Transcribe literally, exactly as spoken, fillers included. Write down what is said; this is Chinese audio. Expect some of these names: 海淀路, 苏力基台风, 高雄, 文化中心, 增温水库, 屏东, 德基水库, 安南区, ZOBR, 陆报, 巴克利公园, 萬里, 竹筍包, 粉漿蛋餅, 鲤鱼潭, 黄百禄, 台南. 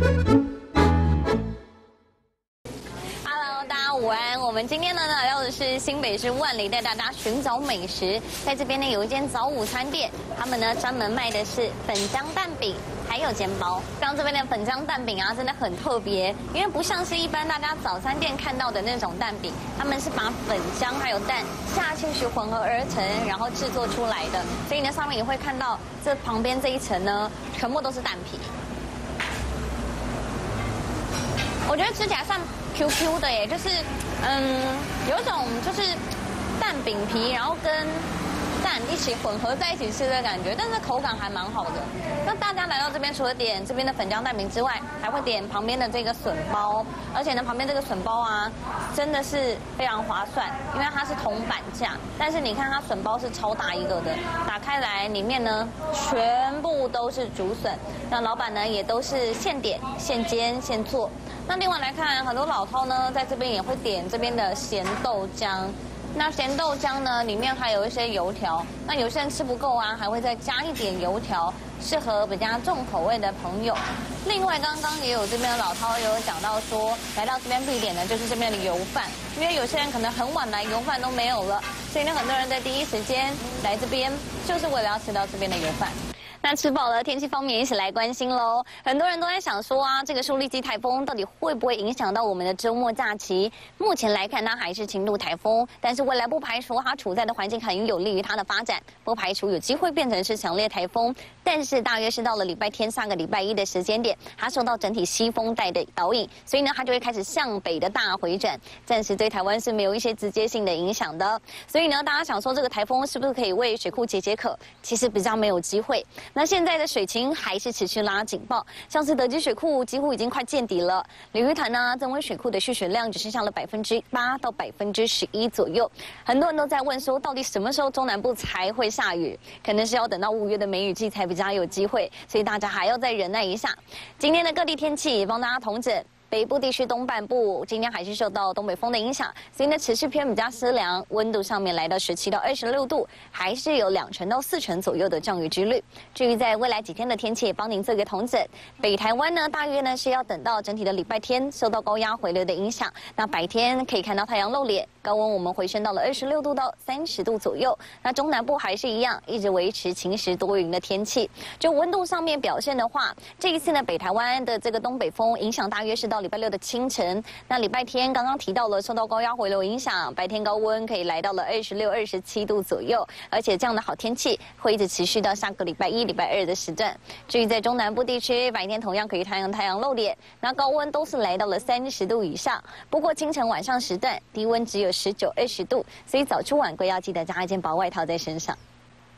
Hello， 大家午安。我们今天呢来到的是新北市万里，带大家寻找美食。在这边呢有一间早午餐店，他们呢专门卖的是粉浆蛋饼。 还有煎包，刚这边的粉浆蛋饼啊，真的很特别，因为不像是一般大家早餐店看到的那种蛋饼，他们是把粉浆还有蛋下进去混合而成，然后制作出来的。所以呢，上面你会看到这旁边这一层呢，全部都是蛋皮。我觉得吃起来算 Q Q 的耶，就是嗯，有一种就是蛋饼皮，然后跟 蛋一起混合在一起吃的感觉，但是口感还蛮好的。那大家来到这边，除了点这边的粉浆蛋饼之外，还会点旁边的这个笋包，而且呢，旁边这个笋包啊，真的是非常划算，因为它是铜板价，但是你看它笋包是超大一个的，打开来里面呢全部都是竹笋，那老板呢也都是现点、现煎、现做。那另外来看，很多老饕呢在这边也会点这边的咸豆浆。 那咸豆浆呢，里面还有一些油条。那有些人吃不够啊，还会再加一点油条，适合比较重口味的朋友。另外，刚刚也有这边的老饕也有讲到说，来到这边必点的就是这边的油饭，因为有些人可能很晚来，油饭都没有了，所以呢，很多人在第一时间来这边，就是为了要吃到这边的油饭。 那吃饱了，天气方面一起来关心喽。很多人都在想说啊，这个苏力基台风到底会不会影响到我们的周末假期？目前来看，它还是轻度台风，但是未来不排除它处在的环境很有利于它的发展，不排除有机会变成是强烈台风。但是大约是到了礼拜天、下个礼拜一的时间点，它受到整体西风带的导引，所以呢，它就会开始向北的大回转，暂时对台湾是没有一些直接性的影响的。所以呢，大家想说这个台风是不是可以为水库解解渴？其实比较没有机会。 那现在的水情还是持续拉警报，像是德基水库几乎已经快见底了，鲤鱼潭啊、增温水库的蓄水量只剩下了百分之八到百分之十一左右。很多人都在问说，到底什么时候中南部才会下雨？可能是要等到五月的梅雨季才比较有机会，所以大家还要再忍耐一下。今天的各地天气也帮大家统整。 北部地区东半部今天还是受到东北风的影响，所以呢持续偏比较湿凉，温度上面来到十七到二十六度，还是有两成到四成左右的降雨几率。至于在未来几天的天气，也帮您做一个统整。北台湾呢，大约呢是要等到整体的礼拜天受到高压回流的影响，那白天可以看到太阳露脸，高温我们回升到了二十六度到三十度左右。那中南部还是一样，一直维持晴时多云的天气。就温度上面表现的话，这一次呢北台湾的这个东北风影响大约是到 礼拜六的清晨，那礼拜天刚刚提到了受到高压回流影响，白天高温可以来到了二十六、二十七度左右，而且这样的好天气会一直持续到下个礼拜一、礼拜二的时段。至于在中南部地区，白天同样可以太阳太阳露脸，那高温都是来到了三十度以上。不过清晨晚上时段低温只有十九、二十度，所以早出晚归要记得加一件薄外套在身上。